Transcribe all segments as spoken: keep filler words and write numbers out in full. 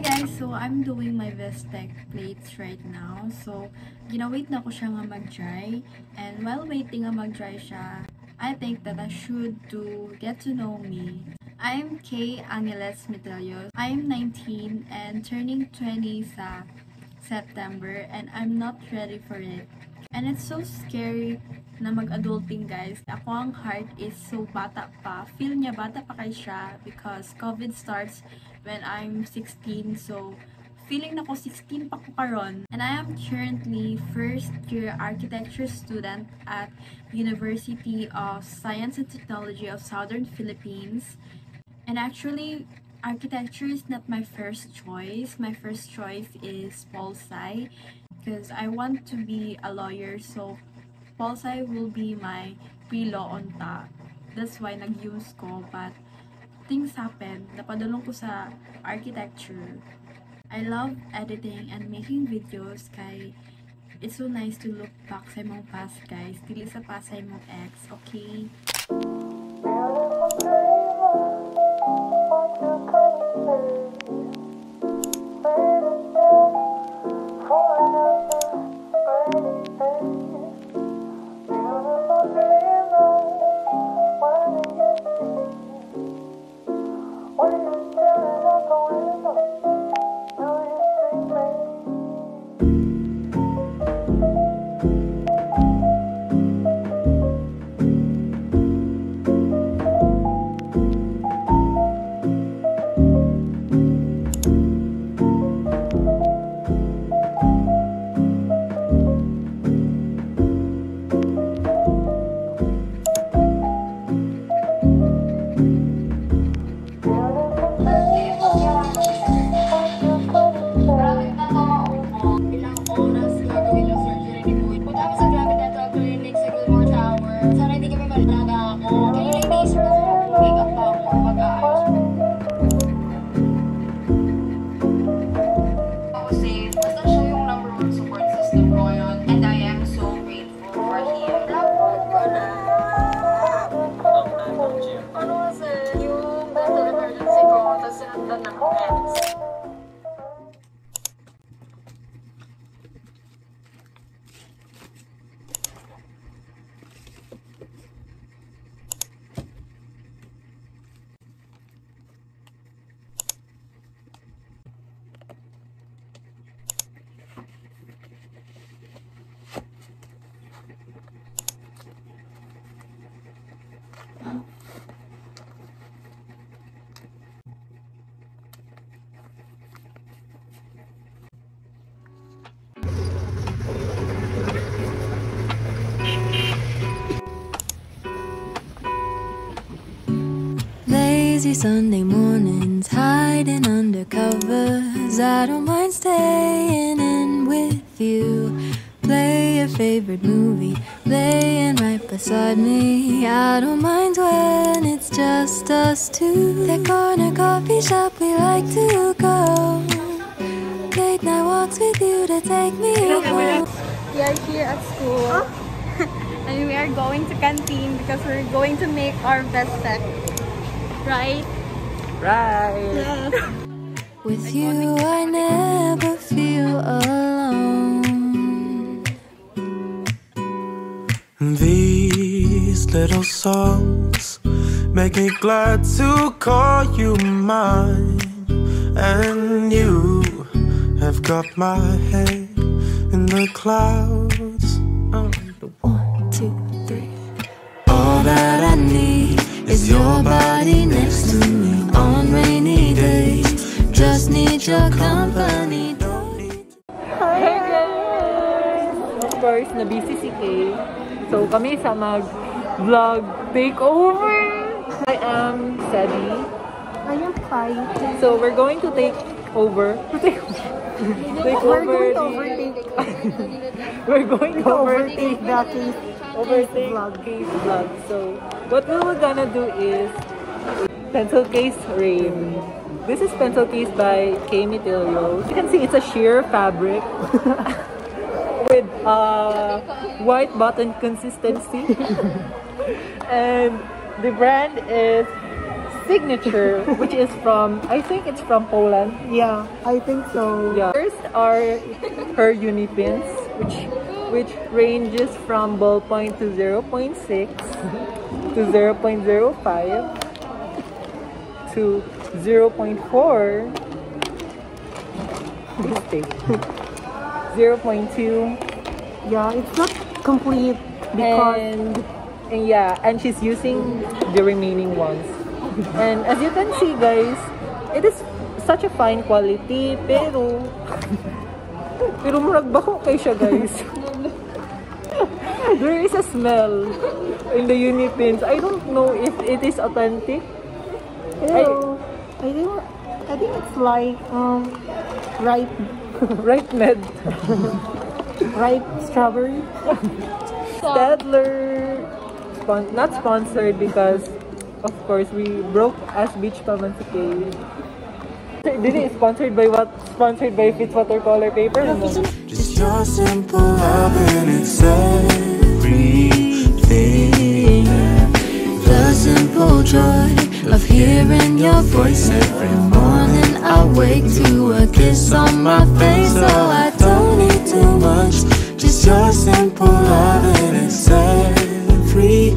Guys, so I'm doing my Vestec plates right now. So, ginawait na ko siya nga mag-dry. And while waiting nga mag-dry siya, I think that I should do get to know me. I'm Kay Angeles Mitrillos. I'm nineteen and turning twenty sa September, and I'm not ready for it. And it's so scary na mag-adulting, guys. Ako ang heart is so bata pa. Feel niya bata pa kay siya because COVID starts when I'm sixteen. So, feeling na ko sixteen pa ko karon. And I am currently first year architecture student at University of Science and Technology of Southern Philippines. And actually, architecture is not my first choice. My first choice is POLSAI because I want to be a lawyer. So, POLSAI will be my pre-law on ta. That's why nag-use ko. But things happened. Napadulong ko sa architecture. I love editing and making videos. Kay it's so nice to look back sa mong past, guys. Dili sa past sa mong ex. Okay? Lazy Sunday mornings, hiding under covers. I don't mind staying in with you. Play your favorite movie. laying right beside me. I don't mind when it's just us two. That corner coffee shop we like to go. Late night walks with you to take me home. We are here at school. Oh. And we are going to canteen because we're going to make our best set. Right? Right! Yeah. With you I never feel alone. These little songs make me glad to call you mine. And you have got my head in the clouds. Oh. One, two, three. All that I need is your body next to me. On rainy days, just need your company. Hi guys! Of course, na B C C K. So, kami sa mag-vlog takeover. I am Sadie. I am Pai. So, we're going to take over. Take over. We're going to overtake. We're going to overtake that case. Overtake case vlog. So, what we we're gonna do is pencil case rain. This is pencil case by Kay Mitrillos. You can see it's a sheer fabric with uh, white button consistency. And the brand is Signature, which is from, I think it's from Poland. Yeah, I think so. Yeah. First are her uni pins, which, which ranges from ballpoint to zero point six to zero point zero five. To zero point four, zero point two. Yeah, it's not complete because and, and yeah, and she's using the remaining ones. And as you can see, guys, it is such a fine quality. Pero, pero murag-baho kayo siya, guys. There is a smell in the uni pins. I don't know if it is authentic. I, I think I think it's like um ripe ripe med ripe strawberry. Stadler Spon not sponsored because of course we broke as beach pamansikay. Did it sponsored by what? Sponsored by Fitz watercolor paper. No? Just your simple love and it's everything. The simple joy of hearing your voice every morning. I wake to a kiss on my face. So I don't need too much. Just your simple love and it's everything.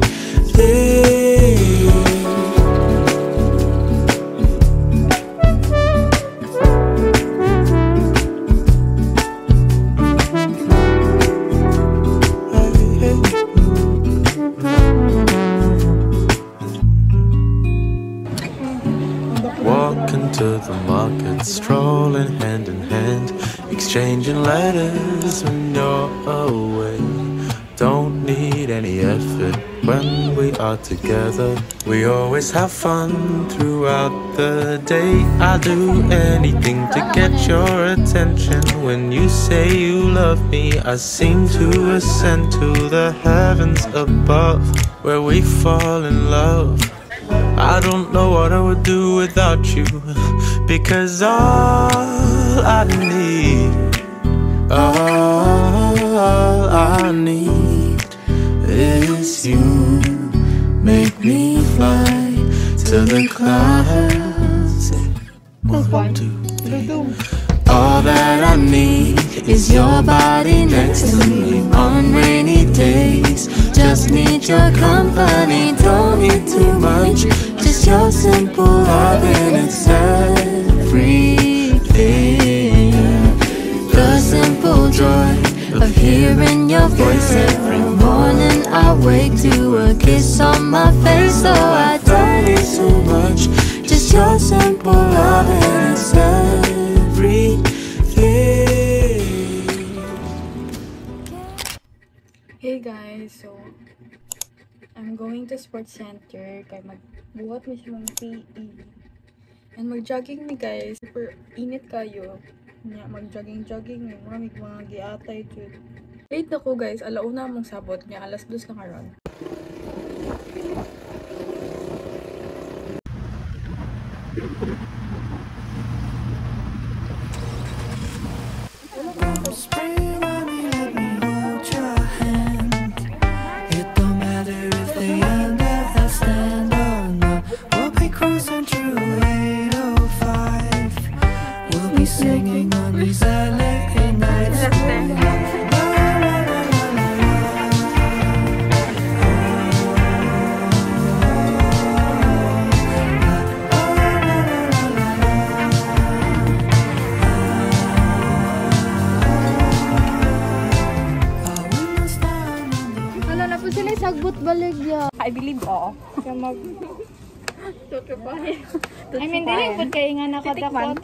To the market, strolling hand in hand, exchanging letters when you're away. Don't need any effort when we are together. We always have fun throughout the day. I'll do anything to get your attention. When you say you love me, I seem to ascend to the heavens above, where we fall in love. I don't know what I would do without you, because all I need, all I need is you. Make me fly to the clouds. One, two, three. All that I need is your body next to me. On rainy days, just need your company. Don't need too much. Just your simple love and it's everything. The simple joy of hearing your voice every morning. I wake to a kiss on my face. So I don't need too much. Just your simple love and it's everything. Hey guys, so I'm going to sports center kay magbuhat mi siyang P E and magjogging mi guys. Super init kayo. Nya magjogging jogging, mga mga giatay jud. Late na ko guys, alauna mong sabot, nga alas dos na karon. I believe oo. Kaya mag tutupahin. I mean, dili pud kay nga nakatakot.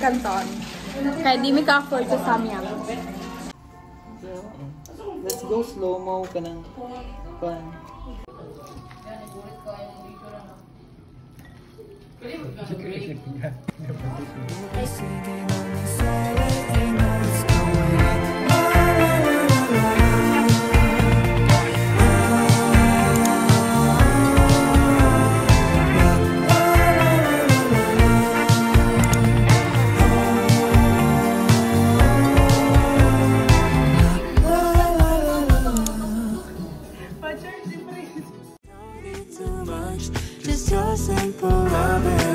Canton. Kaya di may ka-afford sa samyang. Let's go slow-mo ka ng pan. Too much, just your simple love.